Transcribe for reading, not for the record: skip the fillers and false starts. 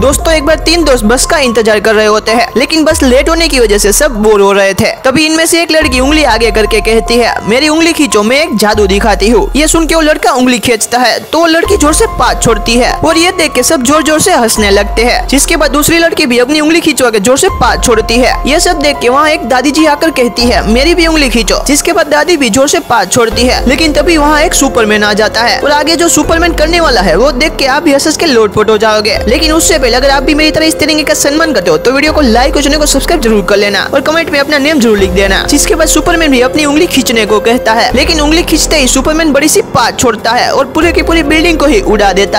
दोस्तों एक बार तीन दोस्त बस का इंतजार कर रहे होते हैं, लेकिन बस लेट होने की वजह से सब बोर हो रहे थे। तभी इनमें से एक लड़की उंगली आगे करके कहती है, मेरी उंगली खींचो, मैं एक जादू दिखाती हूँ। ये सुन के वो लड़का उंगली खींचता है तो लड़की जोर से पाँच छोड़ती है और ये देख के सब जोर जोर से हंसने लगते है। जिसके बाद दूसरी लड़की भी अपनी उंगली खींचवा के जोर से पाँच छोड़ती है। ये सब देख के वहाँ एक दादी जी आकर कहती है, मेरी भी उंगली खींचो। जिसके बाद दादी भी जोर से पाँच छोड़ती है, लेकिन तभी वहाँ एक सुपरमैन आ जाता है और आगे जो सुपरमैन करने वाला है वो देख के आप भी हंस के लोटपोट हो जाओगे। लेकिन उससे अगर आप भी मेरी तरह इस तरीके का सम्मान करते हो तो वीडियो को लाइक और चैनल को सब्सक्राइब जरूर कर लेना और कमेंट में अपना नेम जरूर लिख देना। जिसके बाद सुपरमैन भी अपनी उंगली खींचने को कहता है, लेकिन उंगली खींचते ही सुपरमैन बड़ी सी पाँच छोड़ता है और पूरे की पूरी बिल्डिंग को ही उड़ा देता है।